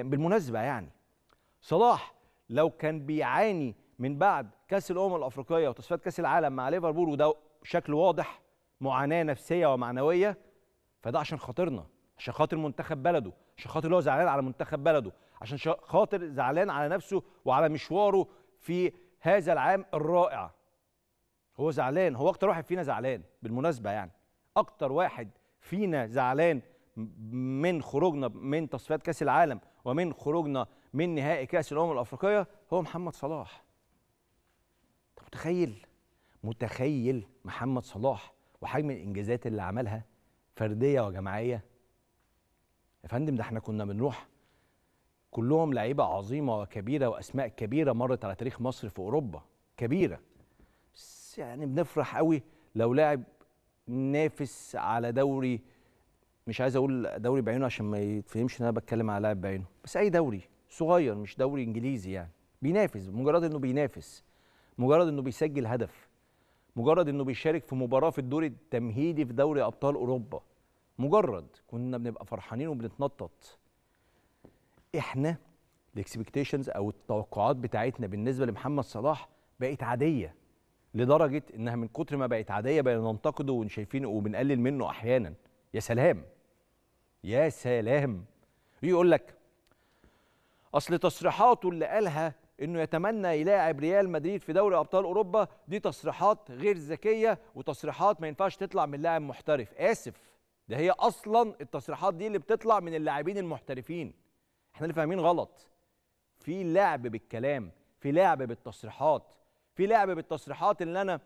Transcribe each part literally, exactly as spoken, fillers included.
بالمناسبة يعني صلاح لو كان بيعاني من بعد كاس الامم الافريقيه وتصفيات كاس العالم مع ليفربول، وده شكل واضح معاناه نفسيه ومعنويه، فده عشان خاطرنا، عشان خاطر منتخب بلده، عشان خاطر هو زعلان على منتخب بلده، عشان خاطر زعلان على نفسه وعلى مشواره في هذا العام الرائع. هو زعلان، هو اكتر واحد فينا زعلان بالمناسبه، يعني اكتر واحد فينا زعلان من خروجنا من تصفيات كاس العالم ومن خروجنا من نهائي كاس الامم الافريقيه هو محمد صلاح. انت متخيل متخيل محمد صلاح وحجم الانجازات اللي عملها فرديه وجماعيه يا فندم؟ ده احنا كنا بنروح كلهم لعيبه عظيمه وكبيره واسماء كبيره مرت على تاريخ مصر في اوروبا كبيره، بس يعني بنفرح قوي لو لاعب نافس على دوري، مش عايز اقول دوري بعينه عشان ما يتفهمش ان انا بتكلم على لاعب بعينه، بس اي دوري صغير مش دوري انجليزي، يعني بينافس، مجرد انه بينافس، مجرد انه بيسجل هدف، مجرد انه بيشارك في مباراه في الدور التمهيدي في دوري ابطال اوروبا، مجرد كنا بنبقى فرحانين وبنتنطط. احنا الاكسبكتيشنز او التوقعات بتاعتنا بالنسبه لمحمد صلاح بقت عاديه، لدرجه انها من كتر ما بقت عاديه بقينا ننتقده ونشايفينه وبنقلل منه احيانا. يا سلام يا سلام، يقول لك اصل تصريحاته اللي قالها انه يتمنى يلاعب ريال مدريد في دوري ابطال اوروبا دي تصريحات غير ذكيه وتصريحات ما ينفعش تطلع من لاعب محترف. اسف، ده هي اصلا التصريحات دي اللي بتطلع من اللاعبين المحترفين. احنا اللي فاهمين غلط، في لعب بالكلام، في لعب بالتصريحات، في لعب بالتصريحات اللي انا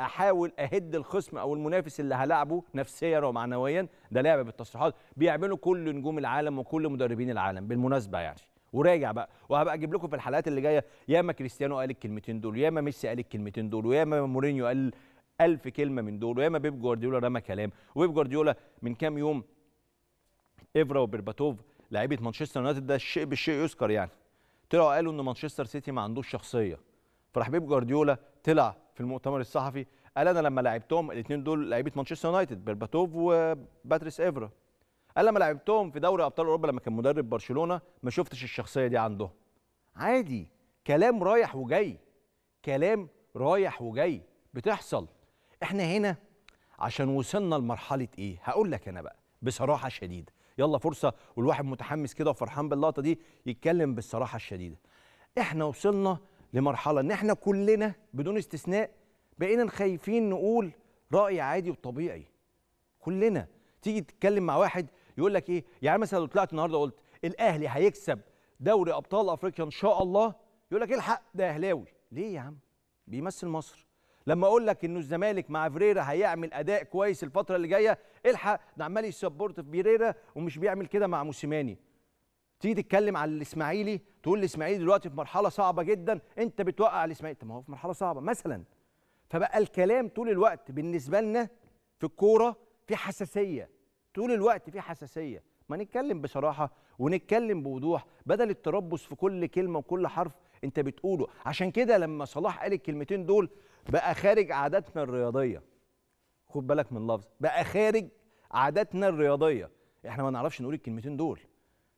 احاول اهد الخصم او المنافس اللي هلاعبه نفسيا ومعنويا، ده لعب بالتصريحات بيعملوا كل نجوم العالم وكل مدربين العالم بالمناسبه يعني. وراجع بقى، وهبقى اجيب لكم في الحلقات اللي جايه ياما كريستيانو قال الكلمتين دول، ياما ميسي قال الكلمتين دول، وياما مورينيو قال ألف كلمه من دول، وياما بيب جوارديولا رمى كلام. وبيب جوارديولا من كام يوم إفرا وبيرباتوف لاعيبه مانشستر يونايتد، ده الشيء بالشيء يذكر يعني، طلعوا قالوا ان مانشستر سيتي ما عندوش شخصيه. فراح بيب جوارديولا طلع في المؤتمر الصحفي قال انا لما لعبتهم الاثنين دول لعيبه مانشستر يونايتد بيرباتوف وباتريس إفرا، قال لما لعبتهم في دوري ابطال اوروبا لما كان مدرب برشلونه ما شفتش الشخصيه دي عندهم. عادي، كلام رايح وجاي، كلام رايح وجاي بتحصل. احنا هنا عشان وصلنا لمرحله ايه؟ هقول لك انا بقى بصراحه شديده، يلا فرصه والواحد متحمس كده وفرحان باللقطه دي يتكلم بالصراحه الشديده. احنا وصلنا لمرحله ان احنا كلنا بدون استثناء بقينا خايفين نقول راي عادي وطبيعي. كلنا تيجي تتكلم مع واحد يقول لك ايه؟ يعني مثلا لو طلعت النهارده قلت الاهلي هيكسب دوري ابطال افريقيا ان شاء الله، يقول لك ايه الحق ده اهلاوي. ليه يا عم؟ بيمثل مصر. لما اقول لك انه الزمالك مع فيريرا هيعمل اداء كويس الفتره اللي جايه، ايه الحق ده عمال يسبورت في فيريرا ومش بيعمل كده مع موسيماني. تيجي تتكلم على الاسماعيلي تقول الاسماعيلي دلوقتي في مرحله صعبه جدا، انت بتوقع الاسماعيلي. طب ما هو في مرحله صعبه مثلا. فبقى الكلام طول الوقت بالنسبه لنا في الكوره في حساسيه، طول الوقت في حساسيه. ما نتكلم بصراحه ونتكلم بوضوح بدل التربص في كل كلمه وكل حرف انت بتقوله. عشان كده لما صلاح قال الكلمتين دول بقى خارج عاداتنا الرياضيه، خد بالك من اللفظ، بقى خارج عاداتنا الرياضيه. احنا ما نعرفش نقول الكلمتين دول،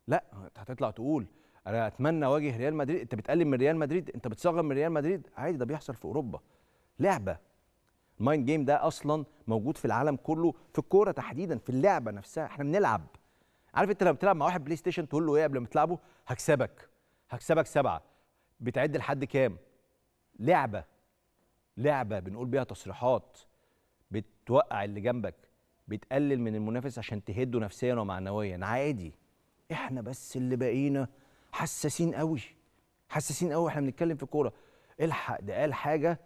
لا هتطلع تقول انا اتمنى اواجه ريال مدريد، انت بتقلل من ريال مدريد، انت بتصغر من ريال مدريد. عادي، ده بيحصل في اوروبا، لعبه. المايند جيم ده اصلا موجود في العالم كله، في الكوره تحديدا، في اللعبه نفسها. احنا بنلعب، عارف انت لما بتلعب مع واحد بلاي ستيشن تقول له ايه قبل ما تلعبه؟ هكسبك هكسبك سبعه، بتعد لحد كام؟ لعبه لعبه بنقول بيها تصريحات بتوقع اللي جنبك، بتقلل من المنافس عشان تهده نفسيا ومعنويا. عادي، احنا بس اللي بقينا حساسين قوي، حساسين قوي. احنا بنتكلم في كوره، الحق ده قال حاجه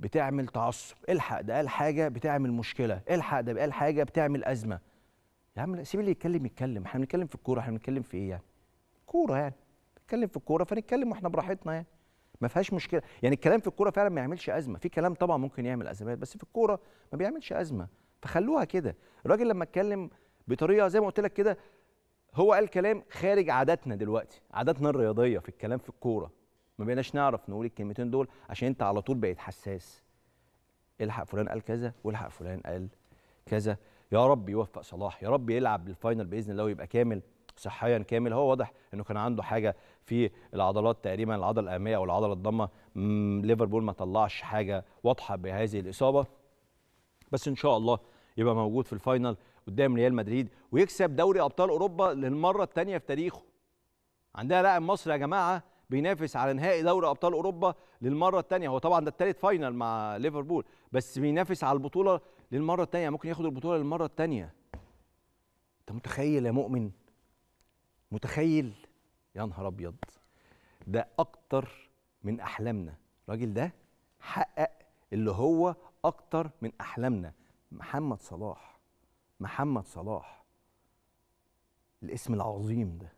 بتعمل تعصب، الحق ده قال حاجه بتعمل مشكله، الحق ده قال حاجه بتعمل ازمه. يا عم سيب اللي يتكلم يتكلم، احنا بنتكلم في الكوره، احنا بنتكلم في ايه يعني؟ كوره يعني، بنتكلم في الكوره فنتكلم واحنا براحتنا يعني، ما فيهاش مشكله يعني. الكلام في الكوره فعلا ما يعملش ازمه، في كلام طبعا ممكن يعمل ازمات بس في الكوره ما بيعملش ازمه، فخلوها كده. الراجل لما اتكلم بطريقه زي ما قلت لك كده، هو قال كلام خارج عاداتنا دلوقتي، عاداتنا الرياضيه في الكلام في الكوره، ما بقيناش نعرف نقول الكلمتين دول عشان انت على طول بقيت حساس. الحق فلان قال كذا والحق فلان قال كذا. يا رب يوفق صلاح، يا رب يلعب للفاينل باذن الله ويبقى كامل، صحيا كامل. هو واضح انه كان عنده حاجه في العضلات، تقريبا العضله الاماميه او العضله الضمه. ليفربول ما طلعش حاجه واضحه بهذه الاصابه، بس ان شاء الله يبقى موجود في الفاينل قدام ريال مدريد ويكسب دوري ابطال اوروبا للمره الثانيه في تاريخه. عندنا لاعب مصري يا جماعه بينافس على نهائي دوري ابطال اوروبا للمره الثانيه، هو طبعا ده الثالث فاينل مع ليفربول، بس بينافس على البطوله للمره الثانيه، ممكن ياخد البطوله للمره الثانيه. انت متخيل يا مؤمن؟ متخيل؟ يا نهار ابيض، ده اكتر من احلامنا. الراجل ده حقق اللي هو اكتر من احلامنا. محمد صلاح، محمد صلاح الاسم العظيم ده.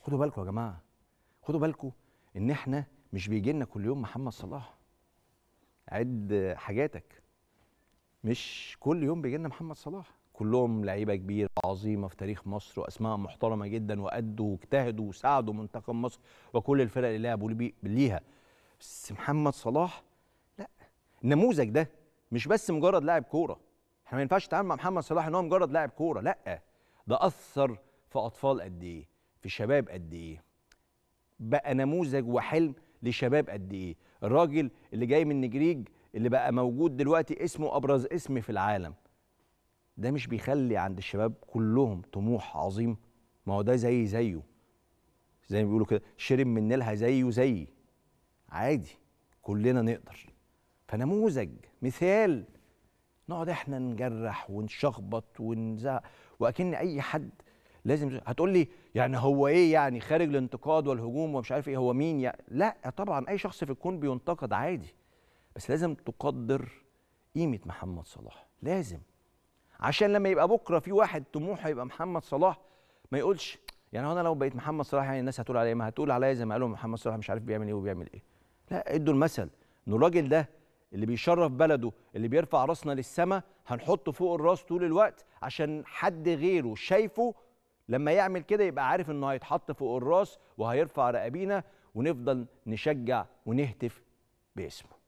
خدوا بالكم يا جماعه، خدوا بالكم ان احنا مش بيجي لنا كل يوم محمد صلاح. عد حاجاتك، مش كل يوم بيجي لنا محمد صلاح. كلهم لعيبه كبيره عظيمه في تاريخ مصر واسماء محترمه جدا، وادوا واجتهدوا وساعدوا منتخب مصر وكل الفرق اللي لعبوا ليها. بس محمد صلاح لا، النموذج ده مش بس مجرد لاعب كوره، احنا ما ينفعش نتعامل مع محمد صلاح ان هو مجرد لاعب كوره، لا، ده اثر في اطفال قد ايه، في شباب قد ايه، بقى نموذج وحلم لشباب قد ايه. الراجل اللي جاي من النجريج اللي بقى موجود دلوقتي اسمه ابرز اسم في العالم، ده مش بيخلي عند الشباب كلهم طموح عظيم؟ ما هو ده زي زيه، زي ما بيقولوا كده شرب من نيلها زيه زي، عادي كلنا نقدر. فنموذج، مثال. نقعد احنا نجرح ونشخبط ونزعق واكن اي حد لازم. هتقول لي يعني هو ايه يعني خارج الانتقاد والهجوم ومش عارف ايه، هو مين يعني؟ لا طبعا اي شخص في الكون بينتقد عادي، بس لازم تقدر قيمه محمد صلاح، لازم، عشان لما يبقى بكره في واحد طموحه يبقى محمد صلاح ما يقولش يعني انا لو بقيت محمد صلاح يعني الناس هتقول عليا، ما هتقول عليا زي ما قالوا محمد صلاح مش عارف بيعمل ايه وبيعمل ايه. لا، ادوا المثل ان الراجل ده اللي بيشرف بلده، اللي بيرفع راسنا للسما، هنحطه فوق الراس طول الوقت عشان حد غيره شايفه لما يعمل كده يبقى عارف انه هيتحط فوق الراس وهيرفع رقابينا، ونفضل نشجع ونهتف باسمه.